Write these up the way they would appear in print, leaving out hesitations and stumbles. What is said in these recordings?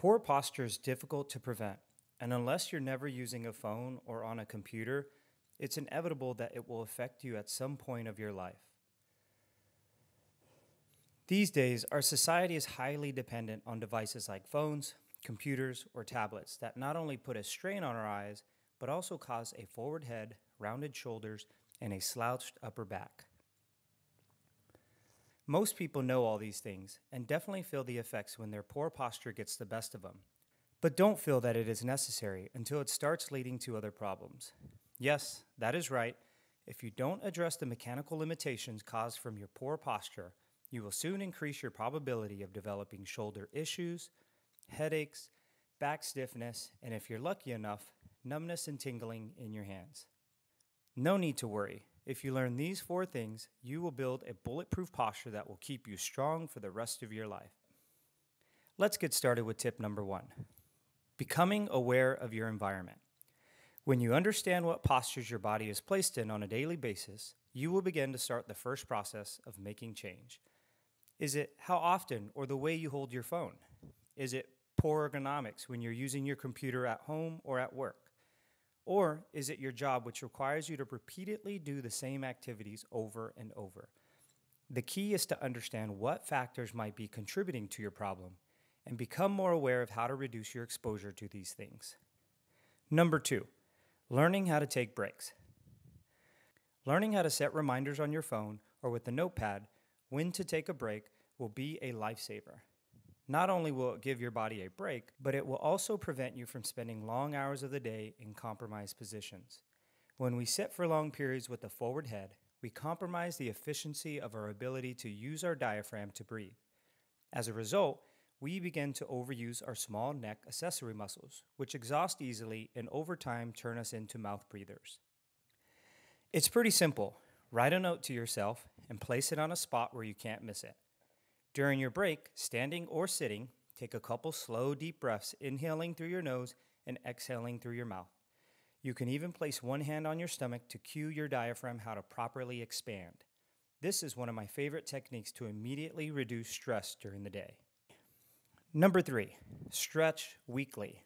Poor posture is difficult to prevent, and unless you're never using a phone or on a computer, it's inevitable that it will affect you at some point of your life. These days, our society is highly dependent on devices like phones, computers, or tablets that not only put a strain on our eyes, but also cause a forward head, rounded shoulders, and a slouched upper back. Most people know all these things and definitely feel the effects when their poor posture gets the best of them, but don't feel that it is necessary until it starts leading to other problems. Yes, that is right. If you don't address the mechanical limitations caused from your poor posture, you will soon increase your probability of developing shoulder issues, headaches, back stiffness, and if you're lucky enough, numbness and tingling in your hands. No need to worry. If you learn these four things, you will build a bulletproof posture that will keep you strong for the rest of your life. Let's get started with tip number 1, becoming aware of your environment. When you understand what postures your body is placed in on a daily basis, you will begin to start the first process of making change. Is it how often or the way you hold your phone? Is it poor ergonomics when you're using your computer at home or at work? Or is it your job, which requires you to repeatedly do the same activities over and over? The key is to understand what factors might be contributing to your problem and become more aware of how to reduce your exposure to these things. Number 2, learning how to take breaks. Learning how to set reminders on your phone or with a notepad when to take a break will be a lifesaver. Not only will it give your body a break, but it will also prevent you from spending long hours of the day in compromised positions. When we sit for long periods with a forward head, we compromise the efficiency of our ability to use our diaphragm to breathe. As a result, we begin to overuse our small neck accessory muscles, which exhaust easily and over time turn us into mouth breathers. It's pretty simple. Write a note to yourself and place it on a spot where you can't miss it. During your break, standing or sitting, take a couple slow, deep breaths, inhaling through your nose and exhaling through your mouth. You can even place one hand on your stomach to cue your diaphragm how to properly expand. This is one of my favorite techniques to immediately reduce stress during the day. Number 3, stretch weekly.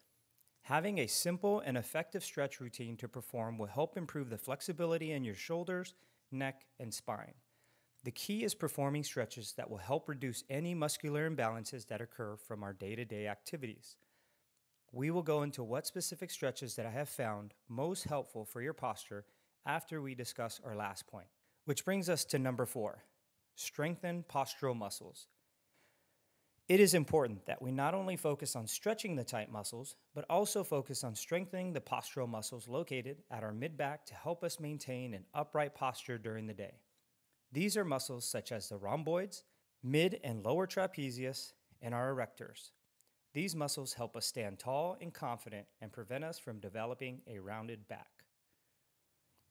Having a simple and effective stretch routine to perform will help improve the flexibility in your shoulders, neck, and spine. The key is performing stretches that will help reduce any muscular imbalances that occur from our day-to-day activities. We will go into what specific stretches that I have found most helpful for your posture after we discuss our last point. Which brings us to number 4, strengthen postural muscles. It is important that we not only focus on stretching the tight muscles, but also focus on strengthening the postural muscles located at our mid-back to help us maintain an upright posture during the day. These are muscles such as the rhomboids, mid and lower trapezius, and our erectors. These muscles help us stand tall and confident and prevent us from developing a rounded back.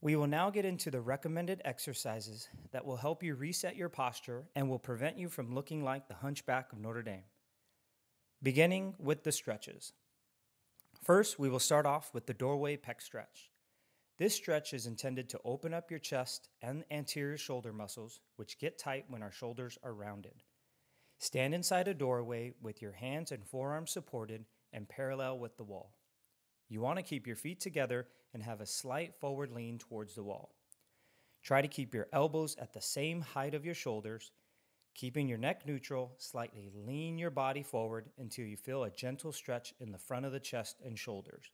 We will now get into the recommended exercises that will help you reset your posture and will prevent you from looking like the Hunchback of Notre Dame. Beginning with the stretches. First, we will start off with the doorway pec stretch. This stretch is intended to open up your chest and anterior shoulder muscles, which get tight when our shoulders are rounded. Stand inside a doorway with your hands and forearms supported and parallel with the wall. You want to keep your feet together and have a slight forward lean towards the wall. Try to keep your elbows at the same height of your shoulders. Keeping your neck neutral, slightly lean your body forward until you feel a gentle stretch in the front of the chest and shoulders.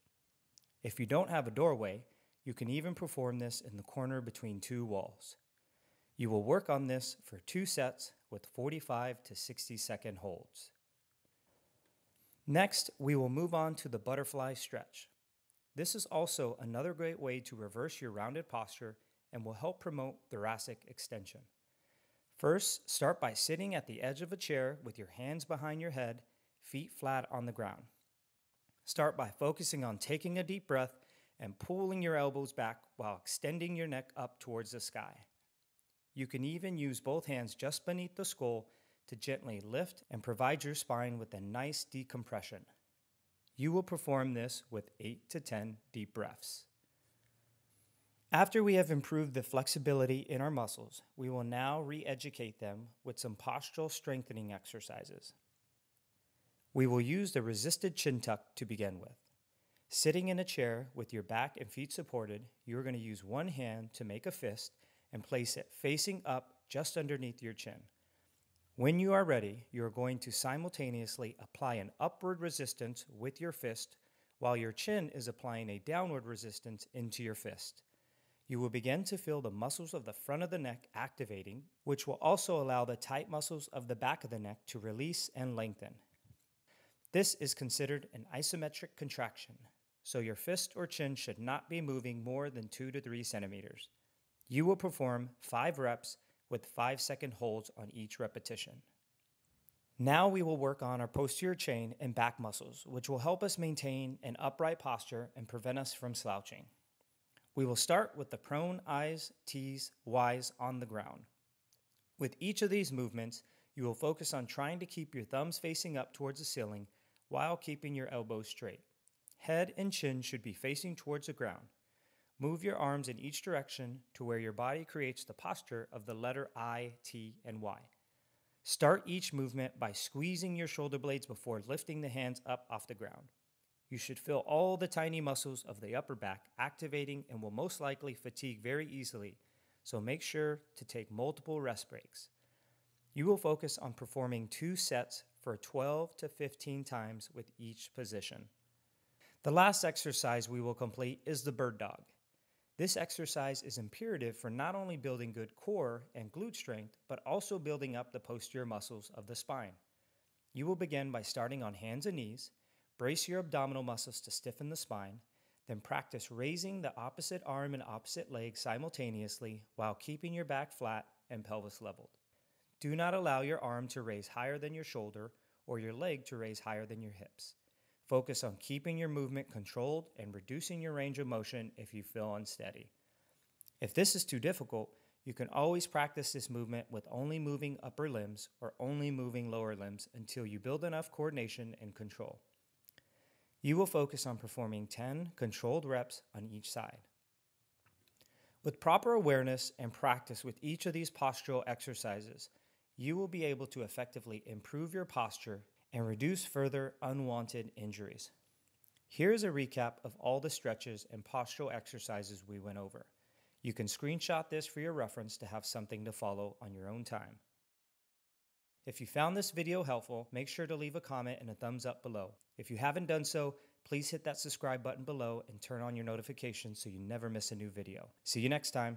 If you don't have a doorway, you can even perform this in the corner between two walls. You will work on this for 2 sets with 45 to 60-second holds. Next, we will move on to the butterfly stretch. This is also another great way to reverse your rounded posture and will help promote thoracic extension. First, start by sitting at the edge of a chair with your hands behind your head, feet flat on the ground. Start by focusing on taking a deep breath and pulling your elbows back while extending your neck up towards the sky. You can even use both hands just beneath the skull to gently lift and provide your spine with a nice decompression. You will perform this with 8 to 10 deep breaths. After we have improved the flexibility in our muscles, we will now re-educate them with some postural strengthening exercises. We will use the resisted chin tuck to begin with. Sitting in a chair with your back and feet supported, you're going to use one hand to make a fist and place it facing up just underneath your chin. When you are ready, you're going to simultaneously apply an upward resistance with your fist while your chin is applying a downward resistance into your fist. You will begin to feel the muscles of the front of the neck activating, which will also allow the tight muscles of the back of the neck to release and lengthen. This is considered an isometric contraction, so your fist or chin should not be moving more than 2 to 3 centimeters. You will perform 5 reps with 5-second holds on each repetition. Now we will work on our posterior chain and back muscles, which will help us maintain an upright posture and prevent us from slouching. We will start with the prone I's, T's, Y's on the ground. With each of these movements, you will focus on trying to keep your thumbs facing up towards the ceiling while keeping your elbows straight. Head and chin should be facing towards the ground. Move your arms in each direction to where your body creates the posture of the letter I, T, and Y. Start each movement by squeezing your shoulder blades before lifting the hands up off the ground. You should feel all the tiny muscles of the upper back activating and will most likely fatigue very easily, so make sure to take multiple rest breaks. You will focus on performing 2 sets for 12 to 15 times with each position. The last exercise we will complete is the bird dog. This exercise is imperative for not only building good core and glute strength, but also building up the posterior muscles of the spine. You will begin by starting on hands and knees, brace your abdominal muscles to stiffen the spine, then practice raising the opposite arm and opposite leg simultaneously while keeping your back flat and pelvis leveled. Do not allow your arm to raise higher than your shoulder or your leg to raise higher than your hips. Focus on keeping your movement controlled and reducing your range of motion if you feel unsteady. If this is too difficult, you can always practice this movement with only moving upper limbs or only moving lower limbs until you build enough coordination and control. You will focus on performing 10 controlled reps on each side. With proper awareness and practice with each of these postural exercises, you will be able to effectively improve your posture and reduce further unwanted injuries. Here is a recap of all the stretches and postural exercises we went over. You can screenshot this for your reference to have something to follow on your own time. If you found this video helpful, make sure to leave a comment and a thumbs up below. If you haven't done so, please hit that subscribe button below and turn on your notifications so you never miss a new video. See you next time.